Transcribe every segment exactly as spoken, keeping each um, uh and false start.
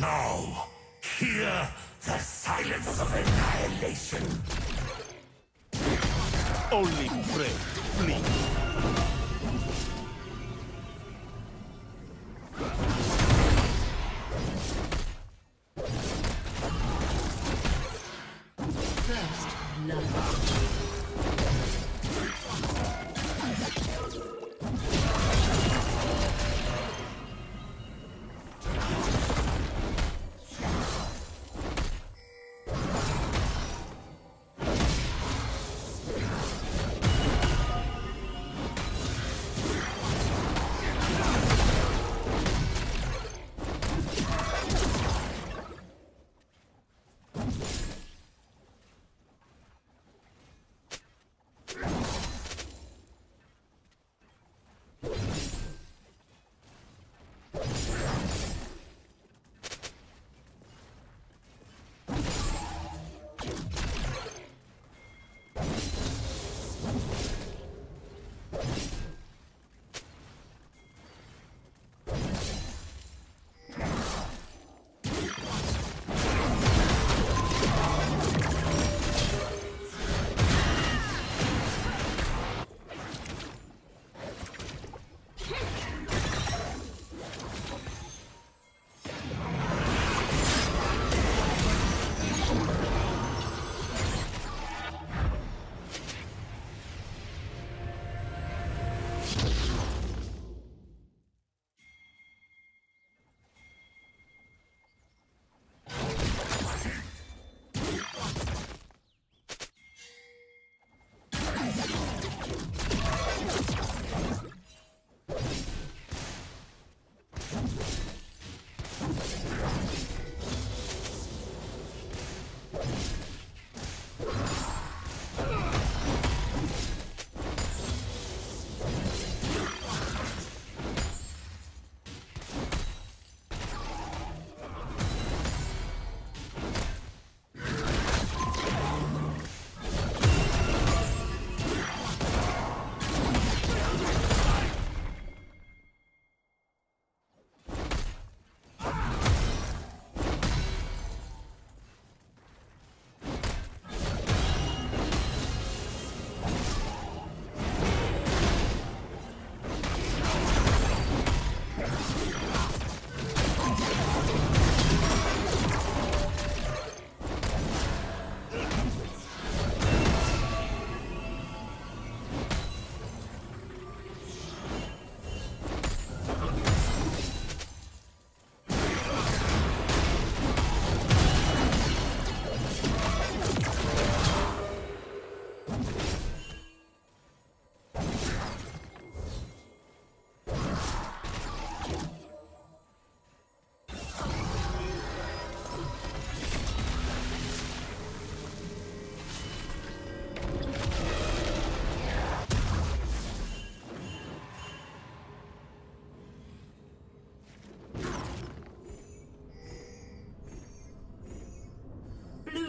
Now, hear the silence of annihilation. Only pray, please.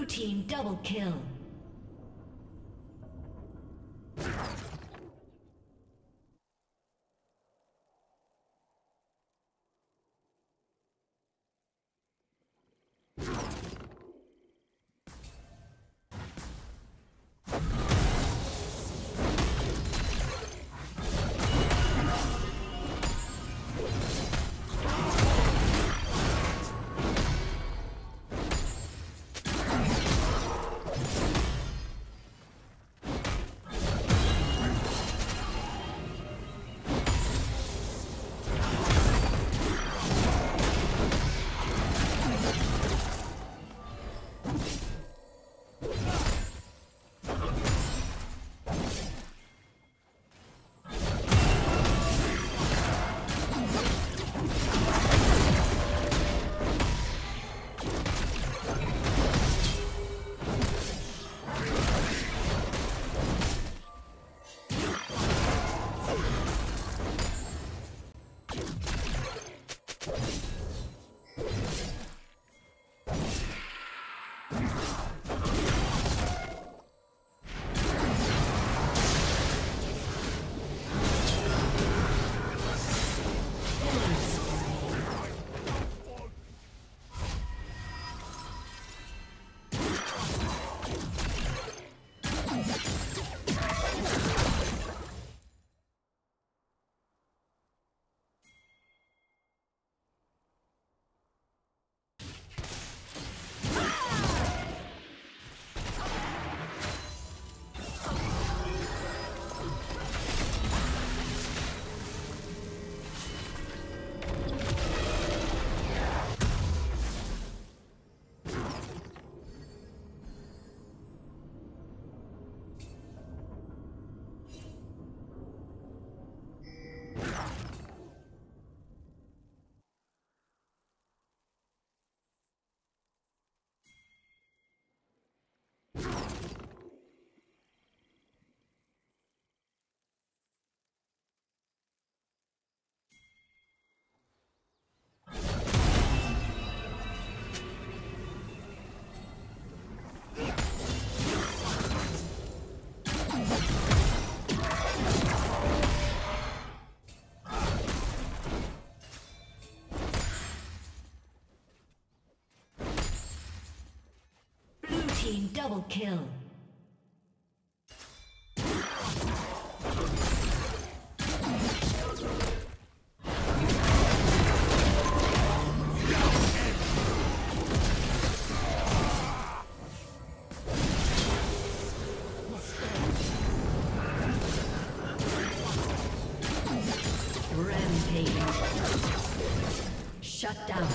Team double kill. You team double kill. Shut down.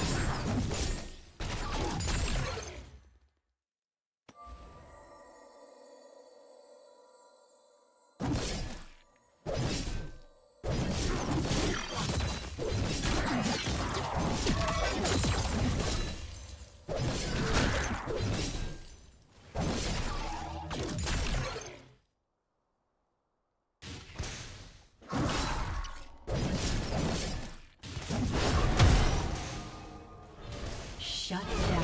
Shut it down.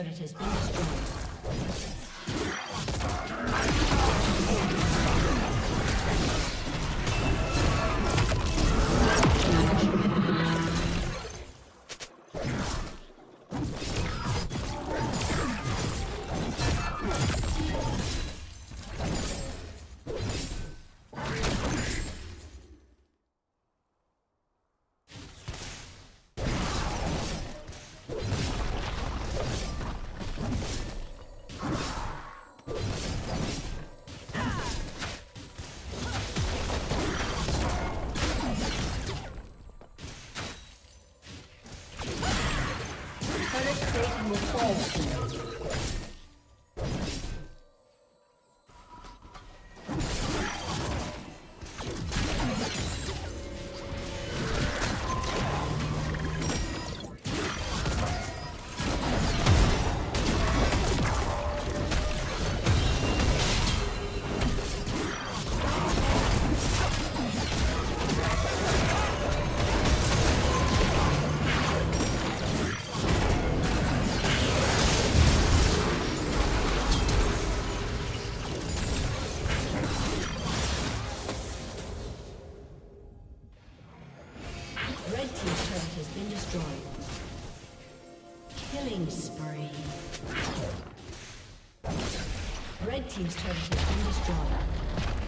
It has been destroyed. Red team's turret has been destroyed.